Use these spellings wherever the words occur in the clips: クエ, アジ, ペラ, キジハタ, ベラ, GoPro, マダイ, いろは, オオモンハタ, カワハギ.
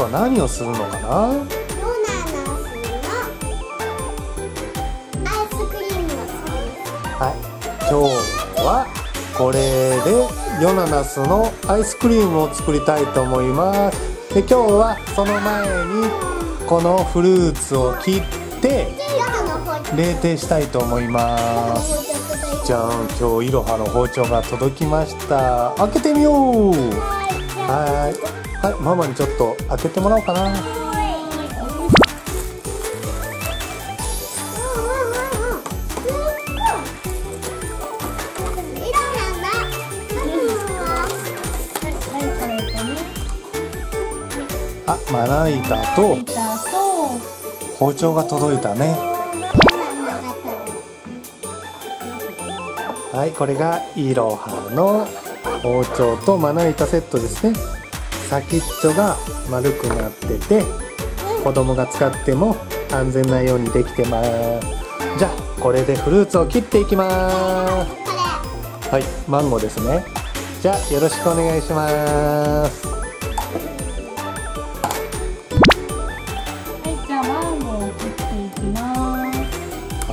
今日は何をするのかな。アイスクリームをする。はい、今日はこれでヨナナスのアイスクリームを作りたいと思います。で、今日はその前にこのフルーツを切って冷凍したいと思います。じゃん、今日いろはの包丁が届きました。開けてみよう。はい、ママにちょっと開けてもらおうかな。あ、まな板と包丁が届いたね。はい、これがいろはの包丁とまな板セットですね。先っちょが丸くなってて、子供が使っても安全なようにできてます。じゃあこれでフルーツを切っていきます。はい、マンゴーですね。じゃあよろしくお願いします。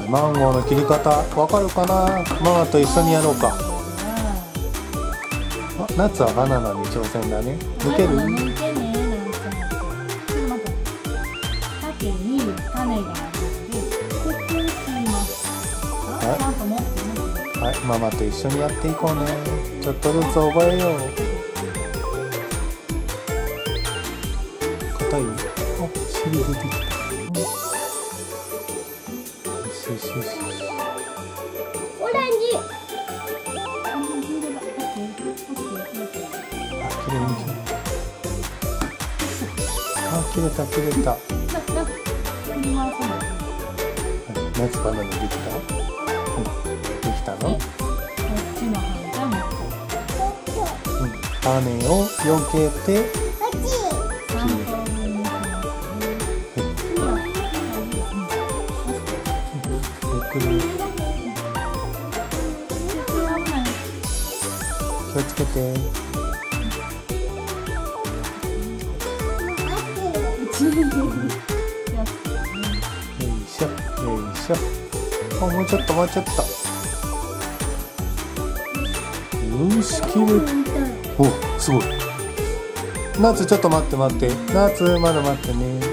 マンゴーの切り方わかるかな。ママと一緒にやろうか。ナッツはバナナに挑戦だね。抜ける？縦に種があって、はい、ママと一緒にやっていこうね。ちょっとずつ覚えよう。硬い。あ、汁出てきた。オレンジ。あ、切れた切れた。夏バナナできた？できたの？種をよけて。気をつけて。よいしょ。もうちょっともうちょっと。よし、きれい。お、すごい。ナツちょっと待って待って。ナツまだ待ってね。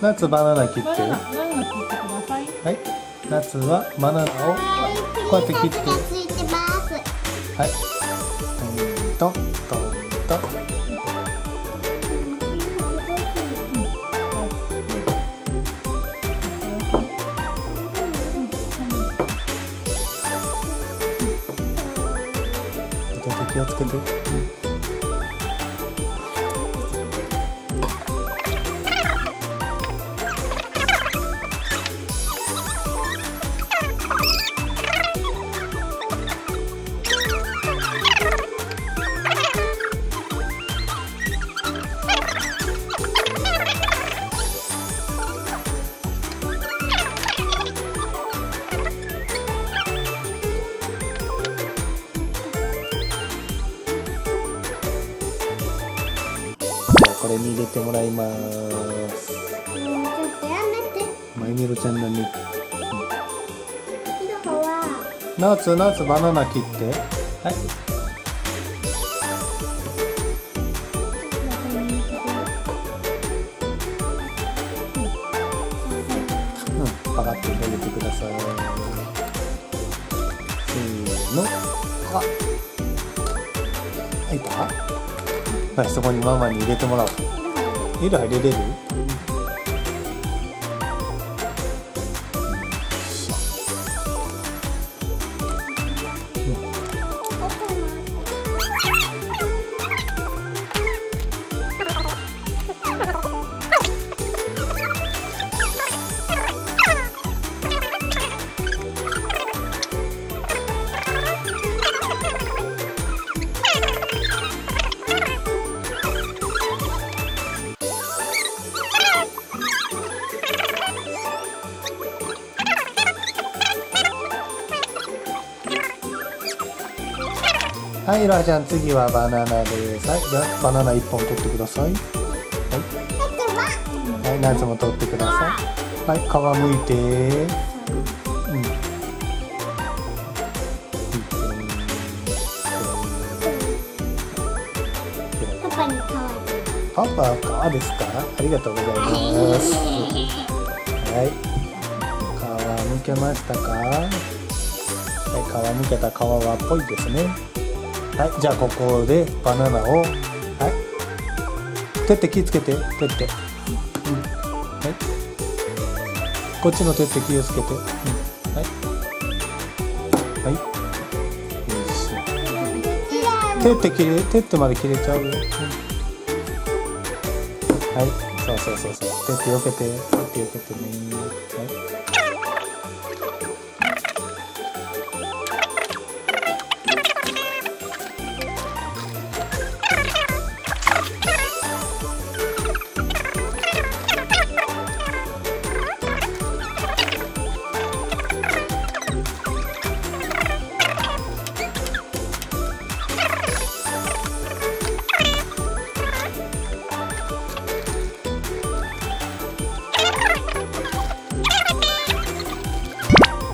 ナツバナナ切って。はい、ナツはバナナをこうやって切って。はい、トントントン。気をつけて。これに入れてもらいます。マイネロちゃんだね。ナツバナナ切って。はい。パカッと入れてください。せーの。あ。入った？はい、そこにママに入れてもらおう。色入れれる？はい、いろはちゃん、次はバナナです。はい、じゃあバナナ1本取ってください。はい、はい、ナズも取ってください。はい、皮むいて。パパ、皮ですか？ありがとうございます。はい、皮むけましたか？はい、皮むけた皮はっぽいですね。はい、じゃあここでバナナを、はい、手って気つけて、手って、はい、こっちの手って気をつけて、はい、はい、よいしょ、手ってまで切れちゃうよ、はい、そう、手ってよけて、ね、はい。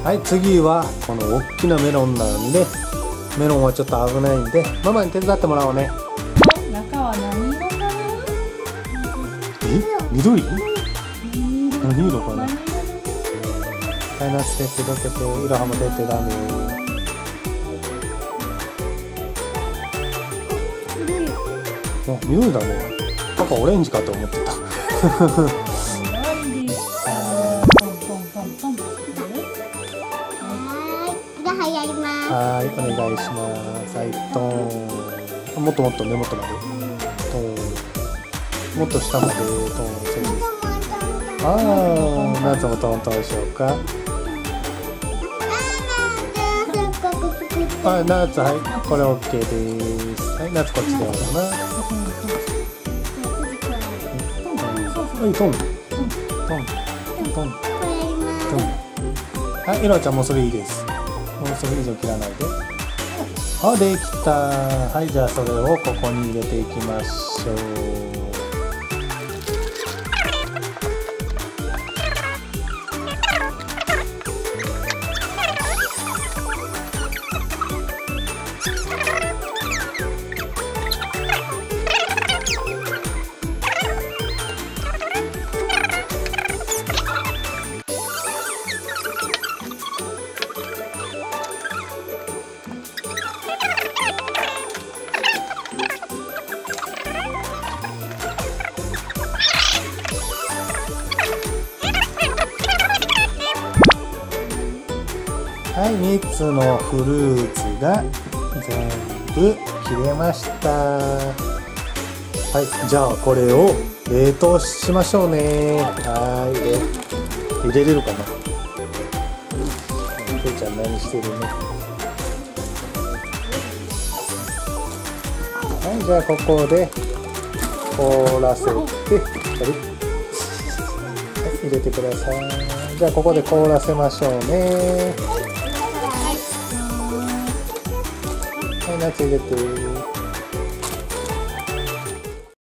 はい、次はこのおっきなメロンなんで、メロンはちょっと危ないんでママに手伝ってもらおうね。中は何色かな？え、緑？何色かな？はい、ナツ手どけて、いろはも出てダメ。あ、緑だね。パパオレンジかと思ってた。はい、お願いします。はい、トーン。もっともっと根元まで。トーン。もっと下までトーンする。ああ、ナツもトーントーンしようか。はい、ナツ、はい、これオッケーです。はい、ナツこっちでやろうな。はい、トーン。はい、いろはちゃんもそれいいです。もうそれ以上切らないで。あ、できた。はい、じゃあそれをここに入れていきましょう。はい、3つのフルーツが全部切れました。はい、じゃあこれを冷凍しましょうね。はい、入れれるかな。けいちゃん何してるの？はい、じゃあここで凍らせて、入れてください。じゃあここで凍らせましょうね。はい、ナツ入れて。